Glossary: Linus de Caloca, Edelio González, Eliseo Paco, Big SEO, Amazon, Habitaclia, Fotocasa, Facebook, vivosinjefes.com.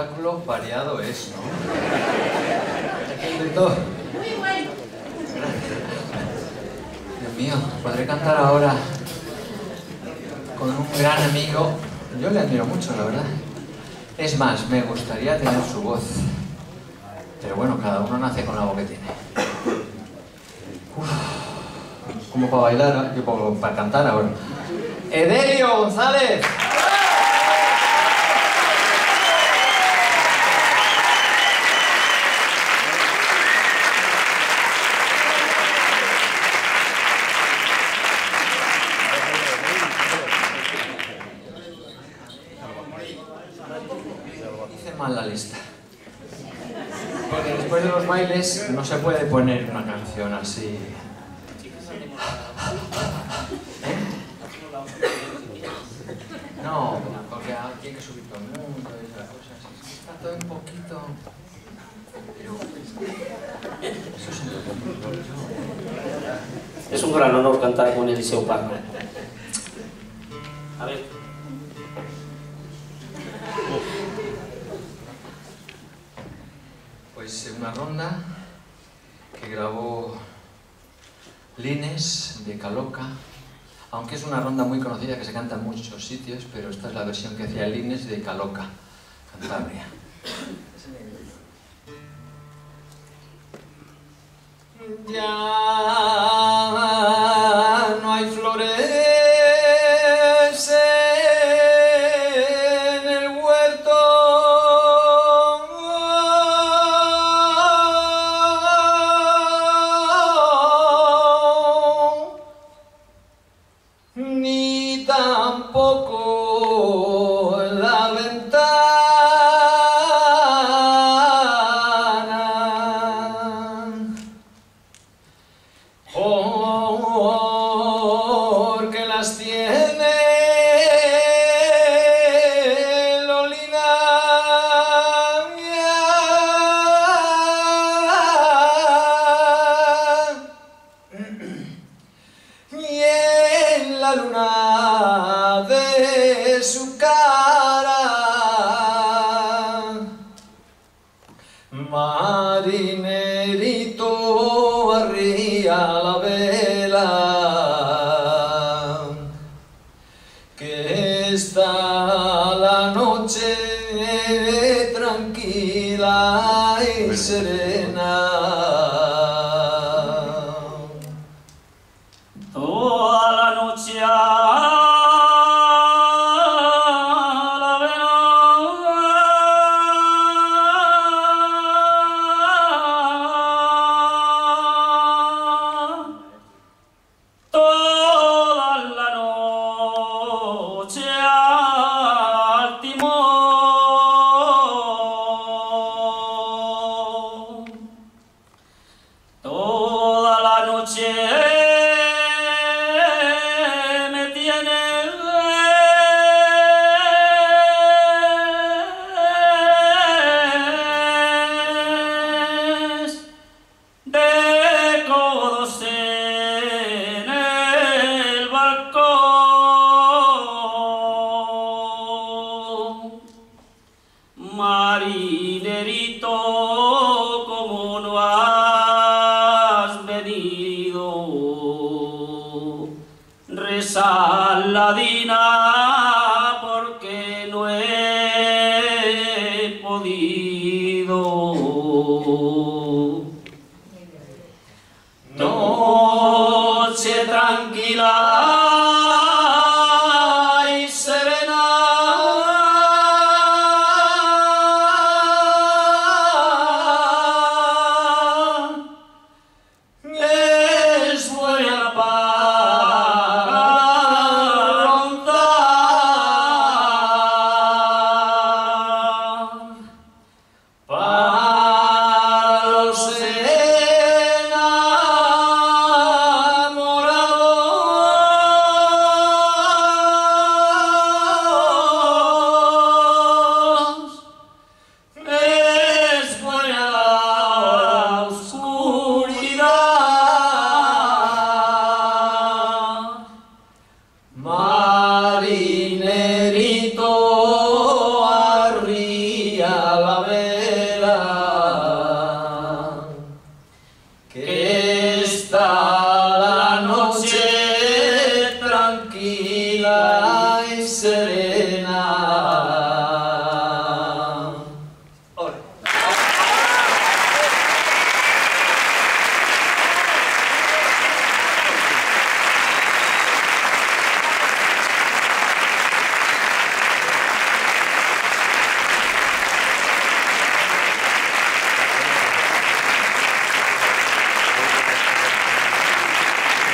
espectáculo variado es, ¿no? De todo. Muy bueno. Gracias. Dios mío, podré cantar ahora con un gran amigo. Yo le admiro mucho, la verdad. Es más, me gustaría tener su voz. Pero bueno, cada uno nace con la voz que tiene. Uf, como para bailar, yo como para cantar ahora. Edelio González. No se puede poner una canción así. No, porque tiene que subir todo el mundo y esas cosas. Está todo un poquito. Es un gran honor cantar con Eliseo Paco. A ver. Pues una ronda que grabó Linus de Caloca, aunque es una ronda muy conocida que se canta en muchos sitios, pero esta es la versión que hacía Linus de Caloca, Cantabria. Ya no hay flores. Marinerito arriba. que está